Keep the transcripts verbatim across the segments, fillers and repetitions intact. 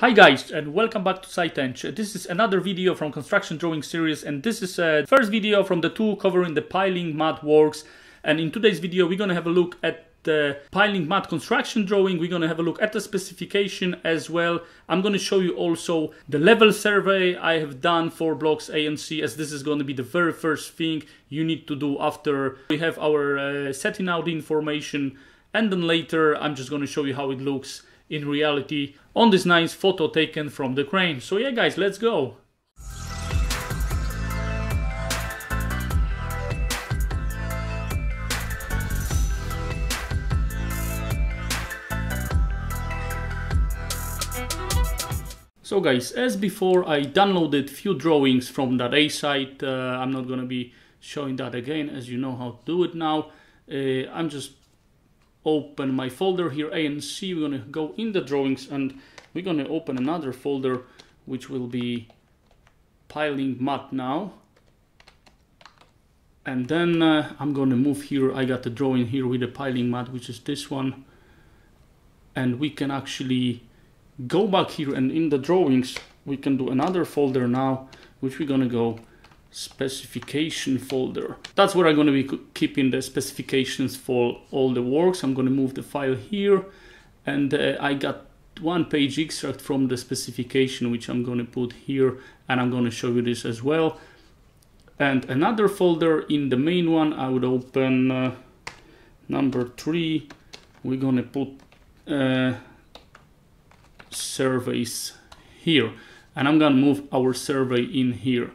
Hi guys, and welcome back to SITENG. This is another video from construction drawing series, and this is the first video from the two covering the piling mat works. And in today's video we're gonna have a look at the piling mat construction drawing, we're gonna have a look at the specification as well. I'm gonna show you also the level survey I have done for blocks A and C, as this is gonna be the very first thing you need to do after we have our uh, setting out information, and then later I'm just gonna show you how it looks in reality on this nice photo taken from the crane. So yeah guys, let's go. So guys, as before, I downloaded few drawings from that A site. uh, I'm not gonna be showing that again, as you know how to do it now. uh, I'm just open my folder here, A and C. We're gonna go in the drawings and we're gonna open another folder, which will be piling mat now. And then uh, I'm gonna move here. I got the drawing here with the piling mat, which is this one. And we can actually go back here, and in the drawings, we can do another folder now, which we're gonna go specification folder. That's where I'm going to be keeping the specifications for all the works. I'm going to move the file here, and uh, I got one page extract from the specification, which I'm going to put here, and I'm going to show you this as well. And another folder in the main one, I would open uh, number three. We're going to put uh, surveys here, and I'm going to move our survey in here.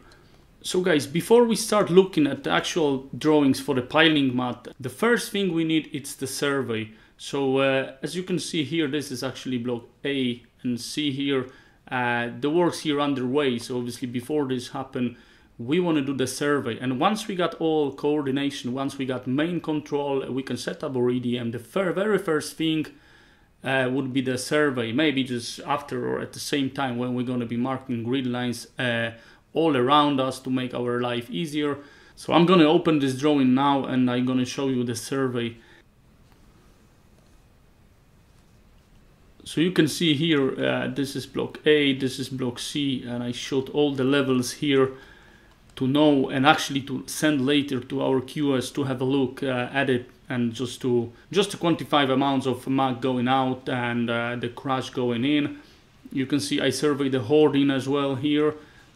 So guys, before we start looking at the actual drawings for the piling mat, the first thing we need is the survey. So uh, as you can see here, this is actually block A and C here. Uh, the works here underway, so obviously before this happen, we want to do the survey. And once we got all coordination, once we got main control, we can set up our E D M. The very first thing uh, would be the survey, maybe just after or at the same time when we're going to be marking grid lines uh, all around us to make our life easier. So I'm gonna open this drawing now and I'm gonna show you the survey. So you can see here, uh, this is block A, this is block C, and I showed all the levels here to know and actually to send later to our Q S to have a look uh, at it, and just to just to quantify the amounts of M A C going out and uh, the crush going in. You can see I surveyed the hoarding as well here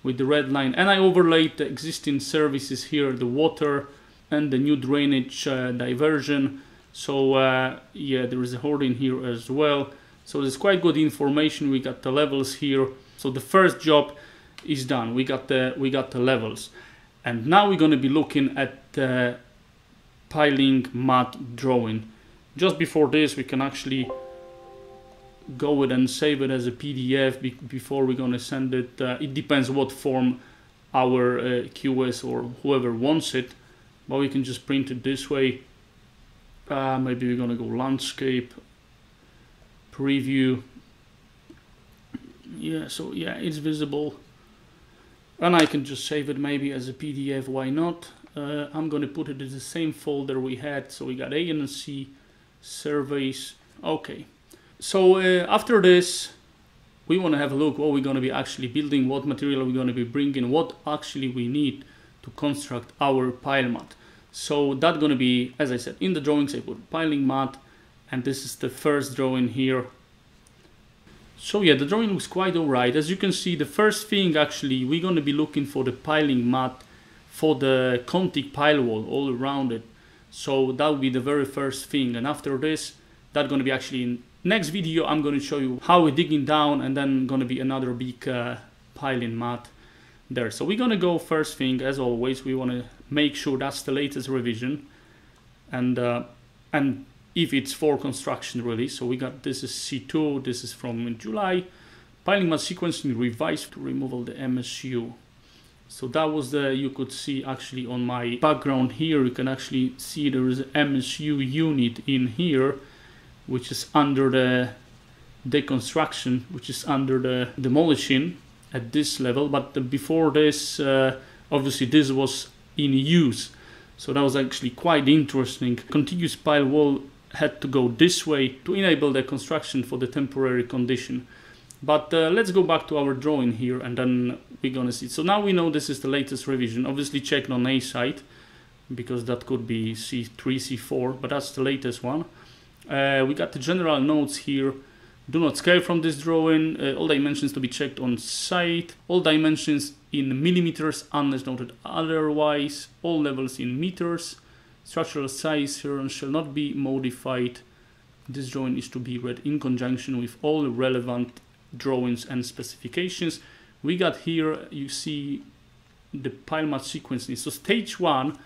with the red line, and I overlaid the existing services here, the water and the new drainage uh, diversion. So uh, yeah, there is a hoarding here as well. So there's quite good information. We got the levels here. So the first job is done. We got the we got the levels, and now we're going to be looking at the piling mat drawing. Just before this, we can actually go it and save it as a P D F be before we're going to send it. Uh, it depends what form our uh, Q S or whoever wants it, but we can just print it this way. Uh, maybe we're going to go landscape, preview. Yeah, so yeah, it's visible. And I can just save it maybe as a P D F, why not? Uh, I'm going to put it in the same folder we had. So we got A and C, surveys, okay. So uh, after this, we want to have a look what we're going to be actually building, what material we're going to be bringing, what actually we need to construct our pile mat. So that's going to be, as I said, in the drawings I put piling mat, and this is the first drawing here. So yeah, the drawing looks quite alright. As you can see, the first thing actually, we're going to be looking for the piling mat for the Contig pile wall all around it. So that will be the very first thing, and after this, that's going to be actually in next video. I'm going to show you how we're digging down, and then going to be another big uh, piling mat there. So we're going to go first thing, as always, we want to make sure that's the latest revision, and uh, and if it's for construction really. So we got, this is C two, this is from July, piling mat sequencing revised to remove all the M S U. So that was the, you could see actually on my background here, you can actually see there is an M S U unit in here, which is under the deconstruction, which is under the demolishing at this level. But the, before this, uh, obviously this was in use. So that was actually quite interesting. Contiguous pile wall had to go this way to enable the construction for the temporary condition. But uh, let's go back to our drawing here, and then we're gonna see. So now we know this is the latest revision, obviously checked on A side, because that could be C three, C four, but that's the latest one. Uh, we got the general notes here. Do not scale from this drawing, uh, all dimensions to be checked on site, all dimensions in millimeters unless noted otherwise, all levels in meters, structural size here shall not be modified. This drawing is to be read in conjunction with all relevant drawings and specifications. We got here, you see the pile mat sequencing. So stage one,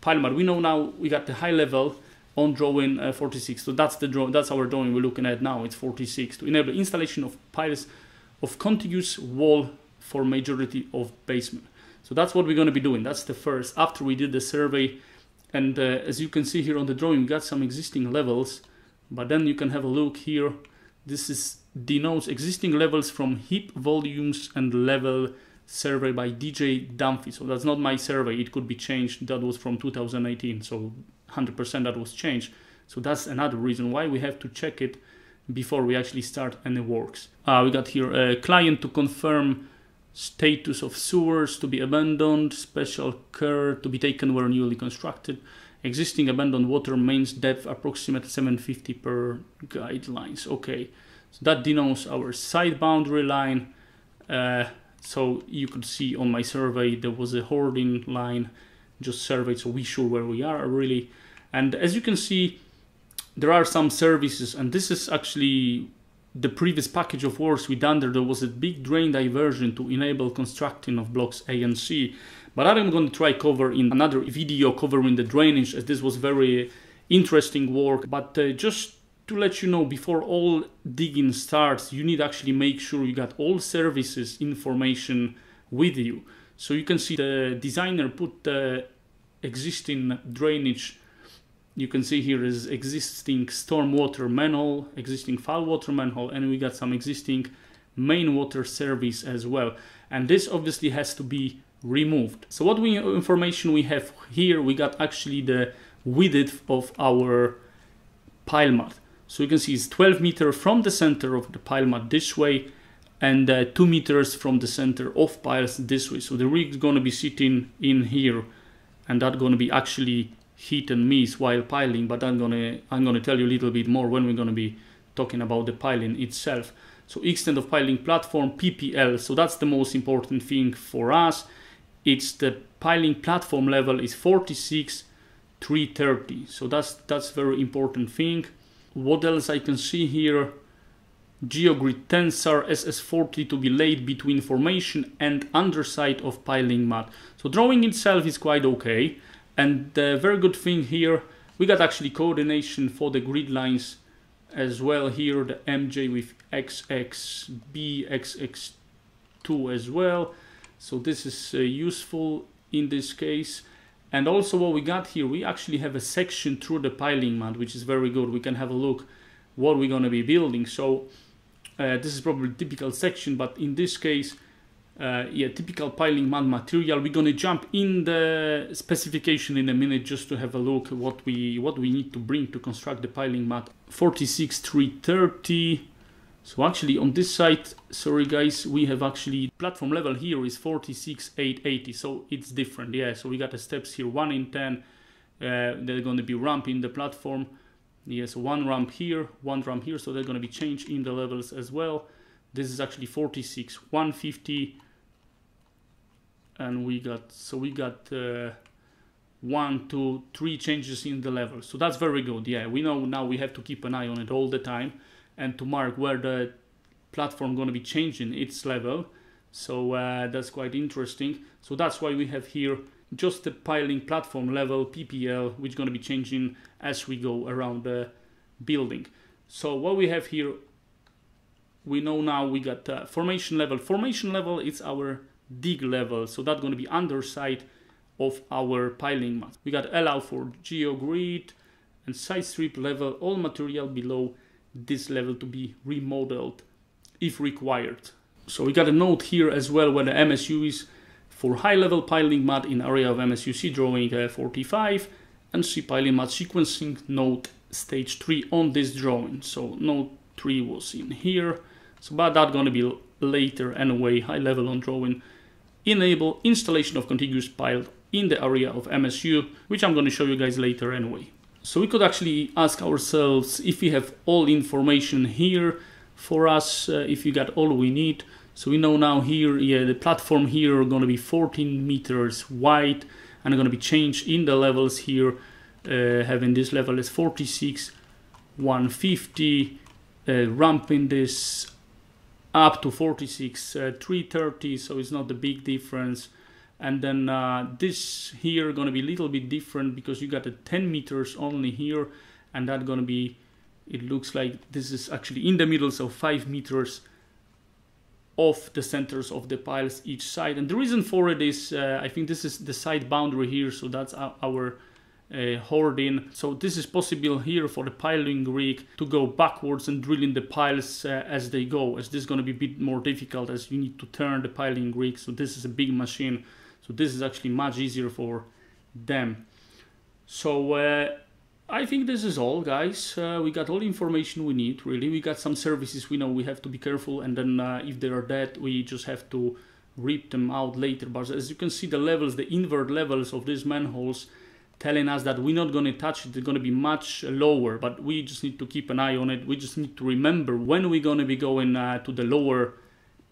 pile mat, we know now we got the high level on drawing uh, forty-six. So that's the drawing, that's our drawing we're looking at now. It's forty-six. To enable installation of piles of contiguous wall for majority of basement. So that's what we're going to be doing. That's the first, after we did the survey. And uh, as you can see here on the drawing, we got some existing levels, but then you can have a look here. This is denotes existing levels from heap volumes and level survey by D J Dunphy. So that's not my survey. It could be changed. That was from two thousand eighteen. So one hundred percent that was changed. So that's another reason why we have to check it before we actually start any works. Uh, we got here a uh, client to confirm status of sewers to be abandoned, special care to be taken where newly constructed, existing abandoned water mains depth approximate seven fifty per guidelines. Okay, so that denotes our site boundary line. Uh, so you could see on my survey there was a hoarding line just surveyed, so we sure where we are really. And as you can see, there are some services, and this is actually the previous package of works we done there. There was a big drain diversion to enable constructing of blocks A and C, but I'm going to try cover in another video covering the drainage, as this was very interesting work. But uh, just to let you know, before all digging starts, you need actually make sure you got all services information with you. So you can see the designer put the existing drainage. You can see here is existing stormwater manhole, existing foul water manhole, and we got some existing main water service as well. And this obviously has to be removed. So what we information we have here, we got actually the width of our pile mat. So you can see it's twelve meters from the center of the pile mat this way, and uh, two meters from the center of piles this way. So the rig's gonna be sitting in here, and that's gonna be actually hit and miss while piling. But I'm gonna I'm gonna tell you a little bit more when we're gonna be talking about the piling itself. So extent of piling platform, P P L. So that's the most important thing for us. It's the piling platform level is forty-six three thirty. So that's that's very important thing. What else I can see here? Geogrid Tensor S S forty to be laid between formation and underside of piling mat. So drawing itself is quite okay, and the very good thing here, we got actually coordination for the grid lines as well here, the M J with X X B, X X two as well. So this is uh, useful in this case. And also what we got here, we actually have a section through the piling mat, which is very good. We can have a look what we're going to be building. So Uh, this is probably typical section, but in this case, uh, yeah, typical piling mat material. We're gonna jump in the specification in a minute just to have a look what we what we need to bring to construct the piling mat. forty-six three thirty. So actually on this side, sorry guys, we have actually platform level here is forty-six eight eighty. So it's different, yeah. So we got the steps here, one in ten. Uh, they're gonna be ramp in the platform. Yes, one ramp here, one ramp here, so they're going to be changed in the levels as well. This is actually forty-six one fifty, and we got so we got uh, one, two, three changes in the level. So that's very good. Yeah, we know now we have to keep an eye on it all the time and to mark where the platform going to be changing its level. So uh, that's quite interesting. So that's why we have here just the piling platform level, P P L, which is going to be changing as we go around the building. So what we have here, we know now we got uh, formation level. Formation level is our dig level, so that's going to be underside of our piling mat. We got allow for geogrid and side strip level, all material below this level to be remodeled if required. So we got a note here as well where the M S U is for high-level piling mat in area of M S U C drawing uh, forty-five, and C piling mat sequencing note stage three on this drawing. So note three was in here. So but that's going to be later anyway, high level on drawing. Enable installation of contiguous pile in the area of M S U, which I'm going to show you guys later anyway. So we could actually ask ourselves if we have all information here for us, uh, if we got all we need. So we know now here, yeah, the platform here are going to be fourteen meters wide and going to be changed in the levels here, uh, having this level as forty-six, one fifty, uh, ramping this up to forty-six, three thirty, so it's not the big difference. And then uh, this here gonna be a little bit different because you got the ten meters only here, and that gonna be, it looks like this is actually in the middle, so five meters off the centers of the piles each side. And the reason for it is, uh, I think this is the side boundary here, so that's our uh, hoarding. So this is possible here for the piling rig to go backwards and drilling the piles uh, as they go, as this is gonna be a bit more difficult as you need to turn the piling rig, so this is a big machine. So this is actually much easier for them. So uh, I think this is all, guys. Uh, we got all the information we need, really. We got some services we know we have to be careful, and then uh, if they are dead, we just have to rip them out later. But as you can see, the levels, the invert levels of these manholes telling us that we're not going to touch it. They're going to be much lower, but we just need to keep an eye on it. We just need to remember when we're going to be going uh, to the lower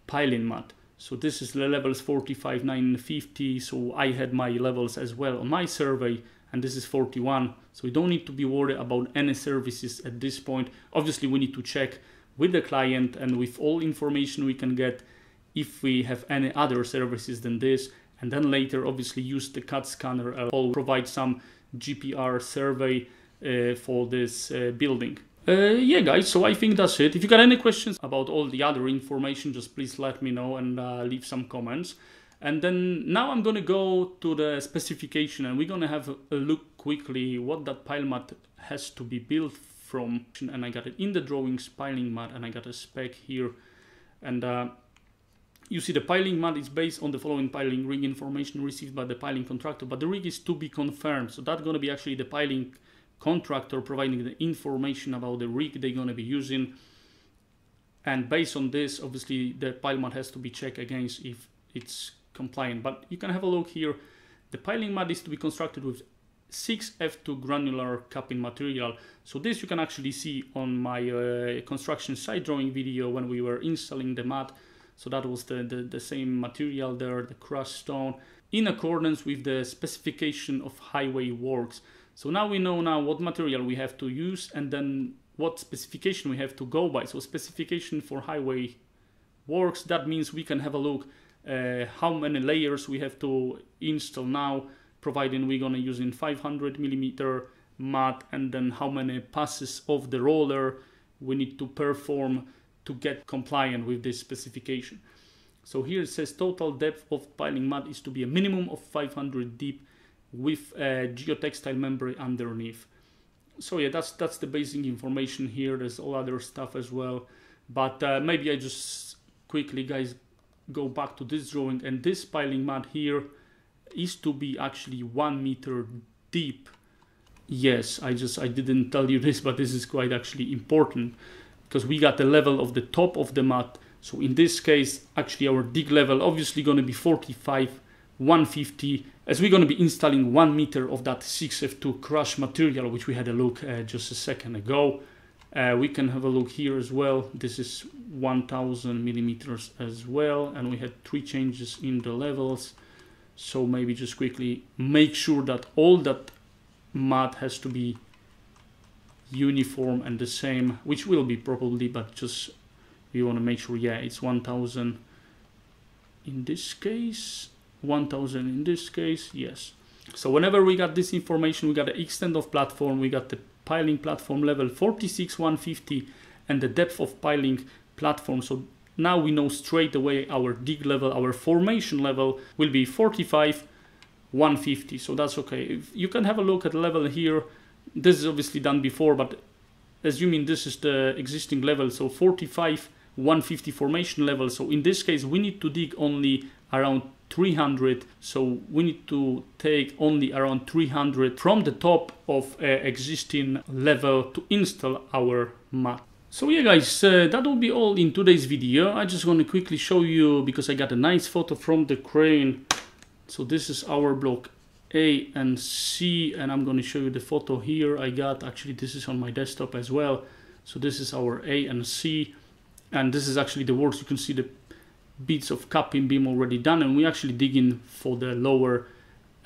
piling mat. So this is the levels forty-five, nine, fifty, so I had my levels as well on my survey, and this is forty-one, so we don't need to be worried about any services at this point. Obviously we need to check with the client and with all information we can get if we have any other services than this, and then later obviously use the C A T scanner or provide some G P R survey uh, for this uh, building. Uh, yeah, guys, so I think that's it. If you got any questions about all the other information, just please let me know and uh, leave some comments. And then now I'm going to go to the specification, and we're going to have a look quickly what that pile mat has to be built from. And I got it in the drawings, piling mat, and I got a spec here. And uh, you see the piling mat is based on the following piling rig information received by the piling contractor, but the rig is to be confirmed. So that's going to be actually the piling contractor providing the information about the rig they're going to be using, and based on this obviously the pile mat has to be checked against if it's compliant. But you can have a look here. The piling mat is to be constructed with six F two granular capping material. So this you can actually see on my uh, construction site drawing video when we were installing the mat. So that was the, the, the same material there, the crushed stone, in accordance with the specification of highway works. So now we know now what material we have to use and then what specification we have to go by. So specification for highway works, that means we can have a look uh, how many layers we have to install now, providing we're gonna use in five hundred millimeter mat, and then how many passes of the roller we need to perform to get compliant with this specification. So here it says total depth of piling mat is to be a minimum of five hundred deep with a geotextile membrane underneath. So yeah, that's that's the basic information here. There's all other stuff as well, but uh, maybe I just quickly, guys, go back to this drawing. And this piling mat here is to be actually one meter deep. Yes, I just I didn't tell you this, but this is quite actually important because we got the level of the top of the mat. So in this case, actually our dig level obviously going to be forty-five, one fifty, as we're going to be installing one meter of that six F two crush material, which we had a look uh, just a second ago. Uh, we can have a look here as well. This is one thousand millimeters as well, and we had three changes in the levels. So maybe just quickly make sure that all that mat has to be uniform and the same, which will be probably, but just we want to make sure, yeah, it's one thousand in this case, one thousand in this case. Yes, so whenever we got this information, we got the extent of platform, we got the piling platform level forty-six, one fifty, and the depth of piling platform. So now we know straight away our dig level, our formation level will be forty-five, one fifty. So that's okay. If you can have a look at the level here, this is obviously done before, but assuming this is the existing level, so forty-five, one fifty formation level. So in this case we need to dig only around three hundred, so we need to take only around three hundred from the top of uh, existing level to install our mat. So yeah guys, uh, that will be all in today's video. I just want to quickly show you because I got a nice photo from the crane. So this is our block A and C, and I'm going to show you the photo here I got. Actually, this is on my desktop as well. So this is our A and C, and this is actually the works. You can see the bits of capping beam already done, and we actually digging for the lower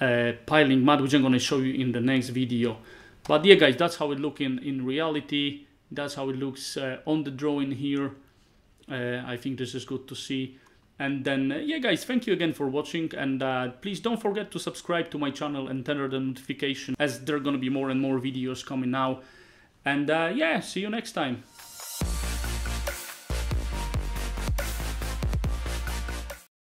uh, piling mat, which I'm going to show you in the next video. But yeah guys, that's how it looks in, in reality. That's how it looks uh, on the drawing here. Uh, I think this is good to see. And then, uh, yeah guys, thank you again for watching, and uh, please don't forget to subscribe to my channel and turn on the notification, as there are going to be more and more videos coming now. And uh, yeah, see you next time.